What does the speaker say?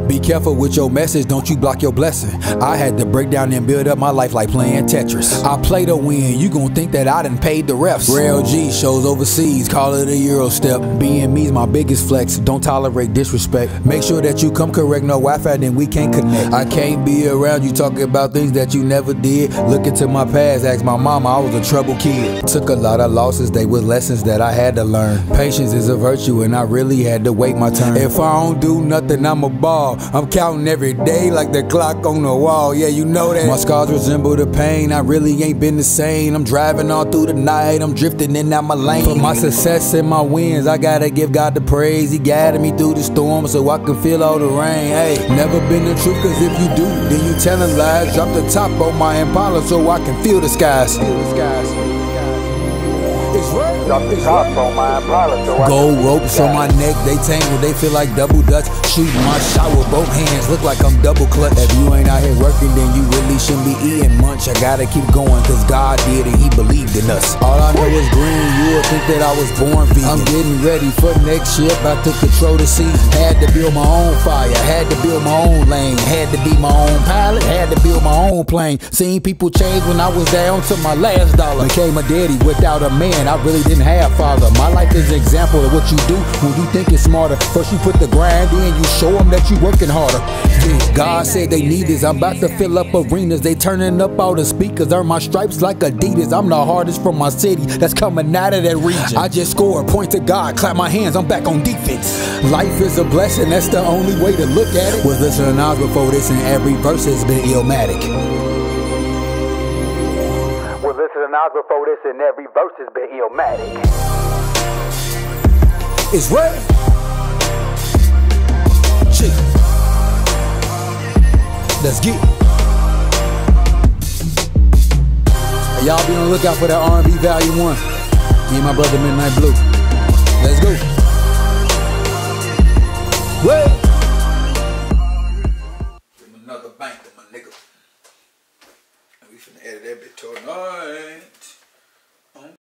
Be careful with your message, don't you block your blessing. I had to break down and build up my life like playing Tetris. I play to win, you gon' think that I done paid the refs. Real G shows overseas, call it a Euro step. Being me's my biggest flex, don't tolerate disrespect. Make sure that you come correct, no Wi-Fi, then we can't connect. I can't be around you talking about things that you never did. Look into my past, ask my mama, I was a troubled kid. Took a lot of losses, they were lessons that I had to learn. Patience is a virtue and I really had to wait my turn. If I don't do nothing, I'm a ball. I'm counting every day like the clock on the wall. Yeah, you know that. My scars resemble the pain, I really ain't been the same. I'm driving all through the night, I'm drifting in and out my lane. For my success and my wins, I gotta give God the praise. He guided me through the storm so I can feel all the rain. Hey, never been the truth, cause if you do, then you telling lies. Drop the top on my Impala so I can feel the skies. Gold ropes on my neck, they tangled, they feel like double dutch. Shoot my shot with both hands, look like I'm double clutch. If you ain't out here working, then you really shouldn't be eating much. I gotta keep going, cause God did and he believed in us. All I know is green, you would think that I was born vegan. I'm getting ready for next year, about to control the season. Had to build my own fire, had to build my own lane. Had to be my own pilot, had to build my own plane. Seen people change when I was down to my last dollar. Became a daddy without a man, I really didn't have father. My life is an example of what you do when you think it's smarter. First you put the grind in, you show them that you working harder. God said they need this, I'm about to fill up arenas. They turning up all the speakers, earn my stripes like Adidas. I'm the hardest from my city, that's coming out of that region. I just scored, point to God, clap my hands, I'm back on defense. Life is a blessing, that's the only way to look at it. Was listening to Nas before this and every verse has been illmatic. Before this and every verse has been illmatic. It's what? Chick. Let's get it. Y'all be on the lookout for that R&B Volume 1. Me and my brother Midnight Blue. Let's go. What? Give him another bank with my nigga. And we finna edit that bitch to an